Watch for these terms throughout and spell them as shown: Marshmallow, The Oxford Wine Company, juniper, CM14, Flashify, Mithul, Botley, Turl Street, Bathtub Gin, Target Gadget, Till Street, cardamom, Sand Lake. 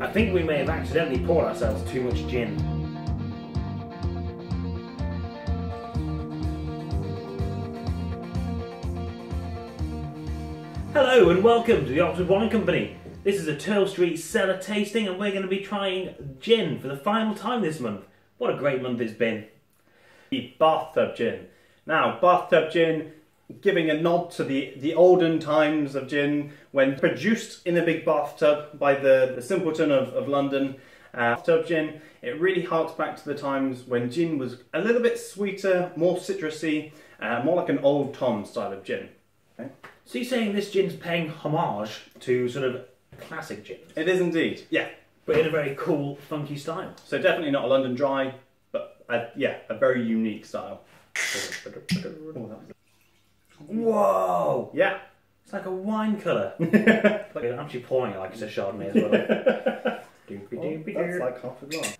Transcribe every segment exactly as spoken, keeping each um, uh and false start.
I think we may have accidentally poured ourselves too much gin. Hello and welcome to the Oxford Wine Company. This is a Turl Street cellar tasting and we're going to be trying gin for the final time this month. What a great month it's been. The bathtub gin. Now, bathtub gin, giving a nod to the, the olden times of gin when produced in a big bathtub by the, the simpleton of, of London. Uh, bathtub gin, it really harks back to the times when gin was a little bit sweeter, more citrusy, uh, more like an old Tom style of gin. Okay. So you're saying this gin's paying homage to sort of classic gin? It is indeed, yeah. But in a very cool, funky style. So definitely not a London dry, but a, yeah, a very unique style. Whoa! Yeah. It's like a wine colour. I'm actually pouring it like it's a Chardonnay as well. Oh, that's like half a glass.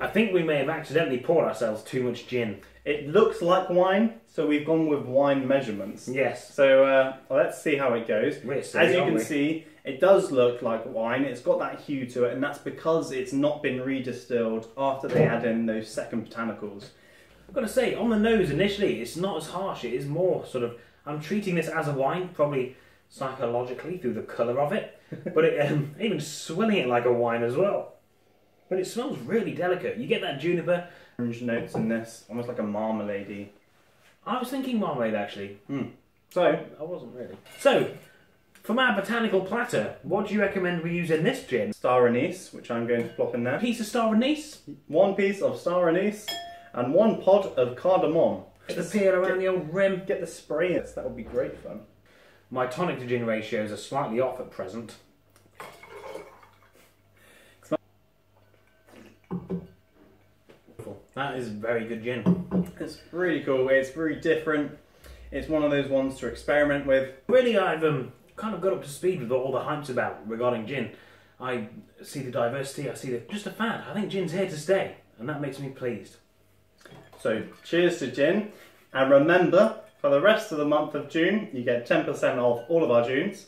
I think we may have accidentally poured ourselves too much gin. It looks like wine, so we've gone with wine measurements. Yes. So uh, well, let's see how it goes. Silly, as you can we? see, it does look like wine. It's got that hue to it, and that's because it's not been redistilled after they add in those second botanicals. I've got to say, on the nose initially, it's not as harsh. It is more sort of, I'm treating this as a wine, probably psychologically through the colour of it, but it, um, even swilling it like a wine as well. But it smells really delicate. You get that juniper. Orange notes in this, almost like a marmalade-y. I was thinking marmalade actually. Mm. So, I wasn't really. So, from our botanical platter, what do you recommend we use in this gin? Star anise, which I'm going to plop in there. A piece of star anise? One piece of star anise. And one pod of cardamom. Just Let's appear around get, the old rim. Get the sprayers, that would be great fun. My tonic to gin ratios are slightly off at present. That is very good gin. It's really cool, it's very different. It's one of those ones to experiment with. Really, I've um, kind of got up to speed with all the hypes about regarding gin. I see the diversity, I see the, just a fad. I think gin's here to stay, and that makes me pleased. So cheers to gin, and remember, for the rest of the month of June, you get ten percent off all of our Junes.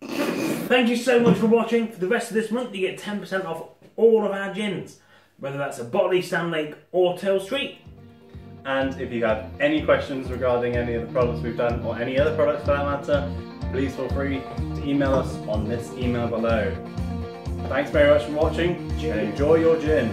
Thank you so much for watching. For the rest of this month, you get ten percent off all of our gins, whether that's a Botley, Sand Lake or Till Street. And if you have any questions regarding any of the products we've done, or any other products for that matter, please feel free to email us on this email below. Thanks very much for watching, and enjoy your gin.